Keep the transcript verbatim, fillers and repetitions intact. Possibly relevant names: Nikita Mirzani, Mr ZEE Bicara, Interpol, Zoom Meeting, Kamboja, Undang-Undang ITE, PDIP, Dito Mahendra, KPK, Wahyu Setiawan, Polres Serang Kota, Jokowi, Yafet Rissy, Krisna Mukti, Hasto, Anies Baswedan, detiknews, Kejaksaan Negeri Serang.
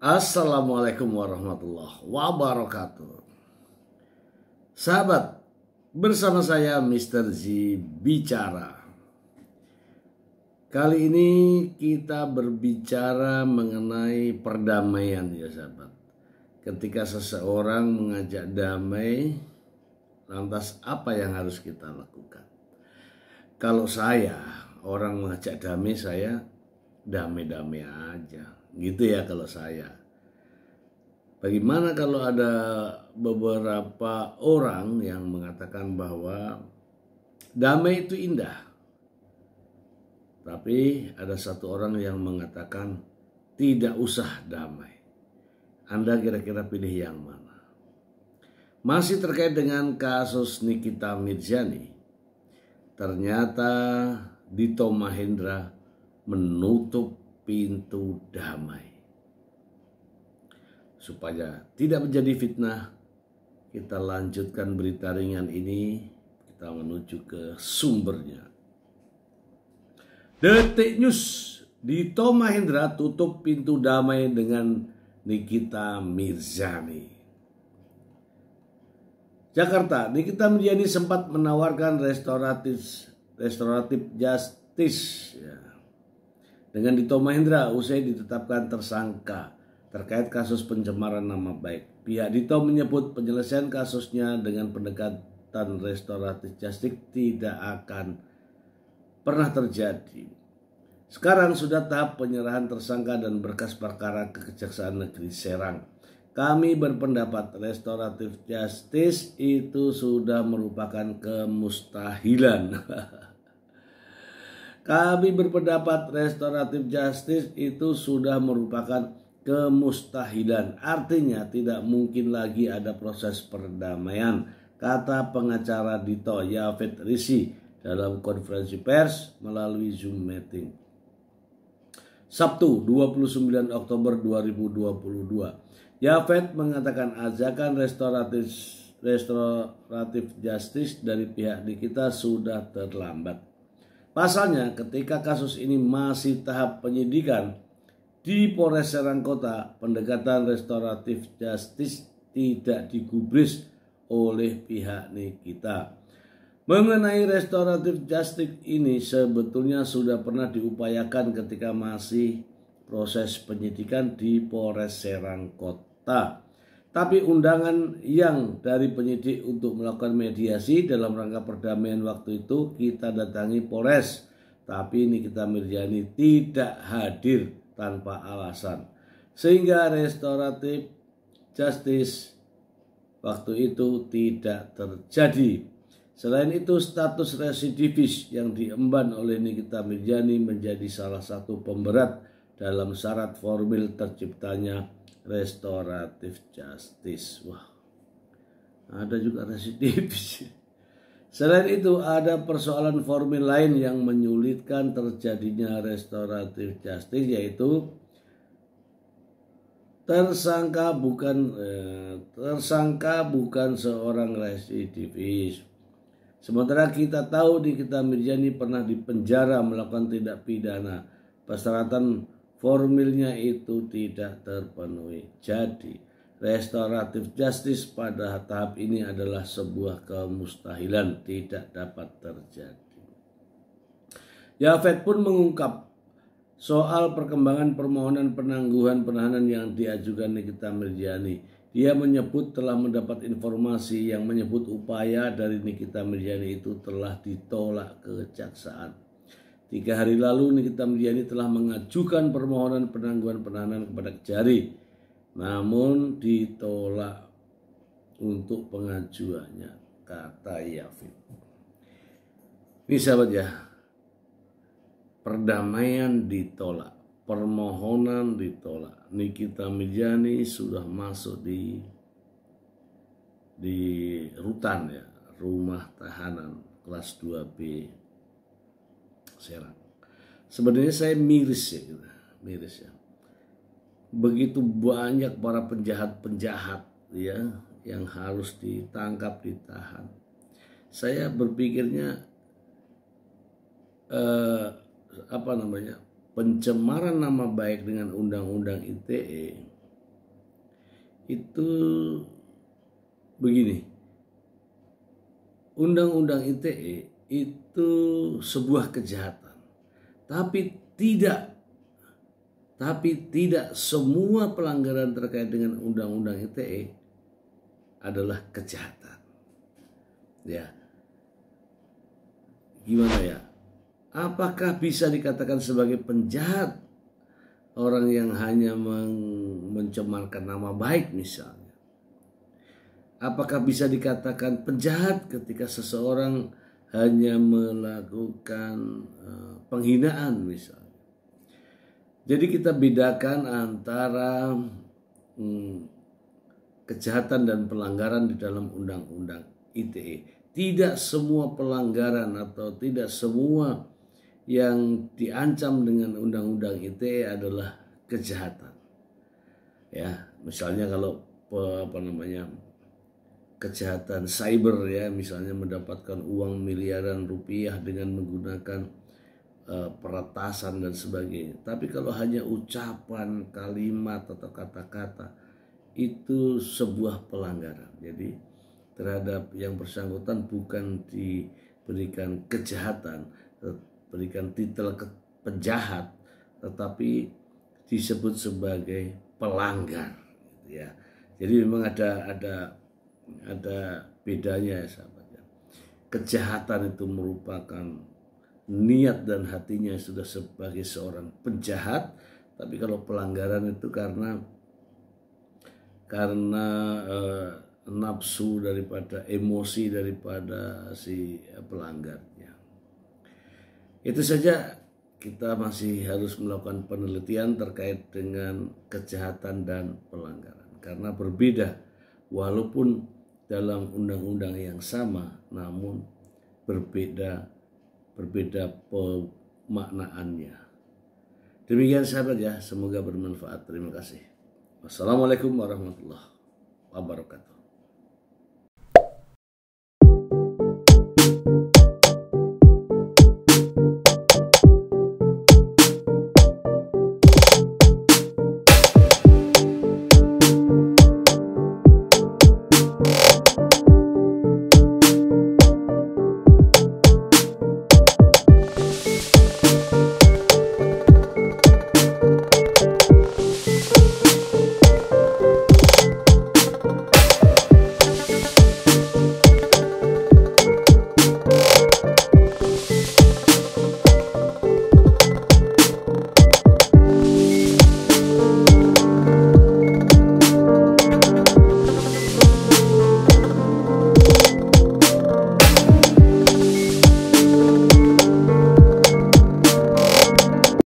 Assalamualaikum warahmatullahi wabarakatuh. Sahabat, bersama saya Mister ZEE Bicara. Kali ini kita berbicara mengenai perdamaian, ya sahabat. Ketika seseorang mengajak damai, lantas apa yang harus kita lakukan? Kalau saya, orang mengajak damai, saya damai-damai aja. Gitu ya kalau saya. Bagaimana kalau ada beberapa orang yang mengatakan bahwa damai itu indah, tapi ada satu orang yang mengatakan tidak usah damai. Anda kira-kira pilih yang mana? Masih terkait dengan kasus Nikita Mirzani. Ternyata Dito Mahendra menutup pintu damai. Supaya tidak menjadi fitnah, kita lanjutkan berita ringan ini. Kita menuju ke sumbernya. Detik News, Dito Mahendra tutup pintu damai dengan Nikita Mirzani. Jakarta, Nikita Mirzani sempat menawarkan restoratif restoratif justice ya, dengan Dito Mahendra usai ditetapkan tersangka terkait kasus pencemaran nama baik. Pihak Dito menyebut penyelesaian kasusnya dengan pendekatan restoratif justice tidak akan pernah terjadi. Sekarang sudah tahap penyerahan tersangka dan berkas perkara ke Kejaksaan Negeri Serang. Kami berpendapat restoratif justice itu sudah merupakan kemustahilan. Kami berpendapat restoratif justice itu sudah merupakan kemustahilan. Artinya tidak mungkin lagi ada proses perdamaian, kata pengacara Dito, Yafet Rissy, dalam konferensi pers melalui Zoom meeting Sabtu dua puluh sembilan Oktober dua ribu dua puluh dua. Yafet mengatakan ajakan restoratif, restoratif justice dari pihak Nikita sudah terlambat. Pasalnya ketika kasus ini masih tahap penyidikan di Polres Serang Kota, pendekatan restoratif justice tidak digubris oleh pihak Nikita. Mengenai restoratif justice ini sebetulnya sudah pernah diupayakan ketika masih proses penyidikan di Polres Serang Kota. Tapi undangan yang dari penyidik untuk melakukan mediasi dalam rangka perdamaian waktu itu kita datangi Polres. Tapi Nikita Mirzani tidak hadir tanpa alasan. Sehingga restoratif justice waktu itu tidak terjadi. Selain itu status residivis yang diemban oleh Nikita Mirzani menjadi salah satu pemberat dalam syarat formil terciptanya restoratif justice. Wah, ada juga residivis. Selain itu ada persoalan formil lain yang menyulitkan terjadinya restoratif justice, yaitu tersangka bukan eh, tersangka bukan seorang residivis. Sementara kita tahu Nikita Mirzani pernah dipenjara melakukan tindak pidana. Persyaratan formilnya itu tidak terpenuhi. Jadi, restoratif justice pada tahap ini adalah sebuah kemustahilan, tidak dapat terjadi. Yafet pun mengungkap soal perkembangan permohonan penangguhan penahanan yang diajukan Nikita Mirzani. Dia menyebut telah mendapat informasi yang menyebut upaya dari Nikita Mirzani itu telah ditolak kejaksaan. Tiga hari lalu Nikita Mirzani telah mengajukan permohonan penangguhan penahanan kepada Kejari, namun ditolak untuk pengajuannya, kata Yafet. Ini sahabat ya, perdamaian ditolak, permohonan ditolak. Nikita Mirzani sudah masuk di di rutan ya, rumah tahanan kelas dua B. Serang. Sebenarnya saya miris ya, miris ya. Begitu banyak para penjahat-penjahat ya yang harus ditangkap, ditahan. Saya berpikirnya eh, apa namanya pencemaran nama baik dengan Undang-Undang I T E itu begini, Undang-Undang I T E itu sebuah kejahatan, tapi tidak tapi tidak semua pelanggaran terkait dengan Undang-Undang I T E adalah kejahatan. Ya, gimana ya? Apakah bisa dikatakan sebagai penjahat orang yang hanya mencemarkan nama baik misalnya? Apakah bisa dikatakan penjahat ketika seseorang hanya melakukan uh, penghinaan misalnya? Jadi kita bedakan antara um, kejahatan dan pelanggaran di dalam Undang-Undang I T E. Tidak semua pelanggaran atau tidak semua yang diancam dengan Undang-Undang I T E adalah kejahatan. Ya, misalnya kalau apa namanya kejahatan cyber ya, misalnya mendapatkan uang miliaran rupiah dengan menggunakan uh, peretasan dan sebagainya. Tapi kalau hanya ucapan, kalimat atau kata-kata, itu sebuah pelanggaran. Jadi terhadap yang bersangkutan bukan diberikan kejahatan, berikan titel ke penjahat, tetapi disebut sebagai pelanggar, gitu ya. Jadi memang ada ada ada bedanya ya sahabat ya. Kejahatan itu merupakan niat dan hatinya sudah sebagai seorang penjahat, tapi kalau pelanggaran itu karena karena eh, nafsu daripada emosi daripada si pelanggarnya. Itu saja, kita masih harus melakukan penelitian terkait dengan kejahatan dan pelanggaran. Karena berbeda, walaupun dalam undang-undang yang sama, namun berbeda berbeda pemaknaannya. Demikian sahabat ya, semoga bermanfaat. Terima kasih. Wassalamualaikum warahmatullahi wabarakatuh.